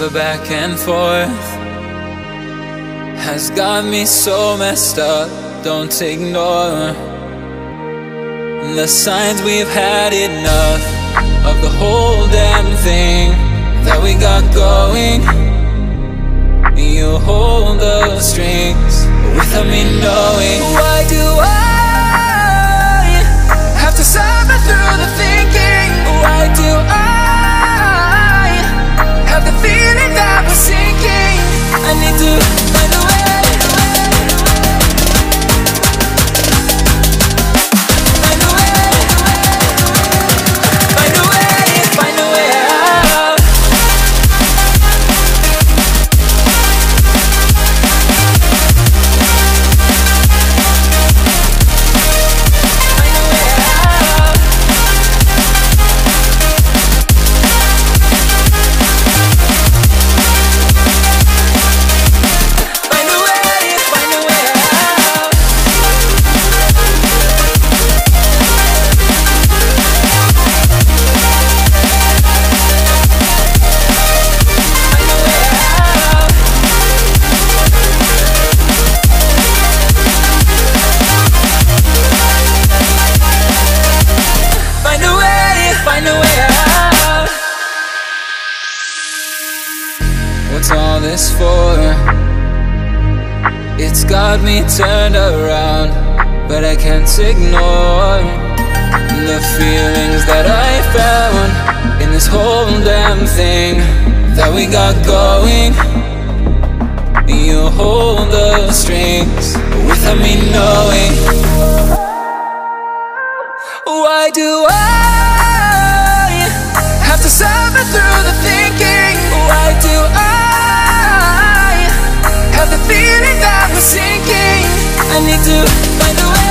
The back and forth has got me so messed up. Don't ignore the signs. We've had enough of the whole damn thing that we got going. You hold the strings without me knowing. Why do I have to suffer through the thinking? Why do I have the feeling that we're sinking? I need to find a way. It's got me turned around, but I can't ignore the feelings that I found in this whole damn thing that we got going. You hold the strings without me knowing. Why do I have to suffer through the thinking? Why do I have the feeling that we're sinking? I need to find a way.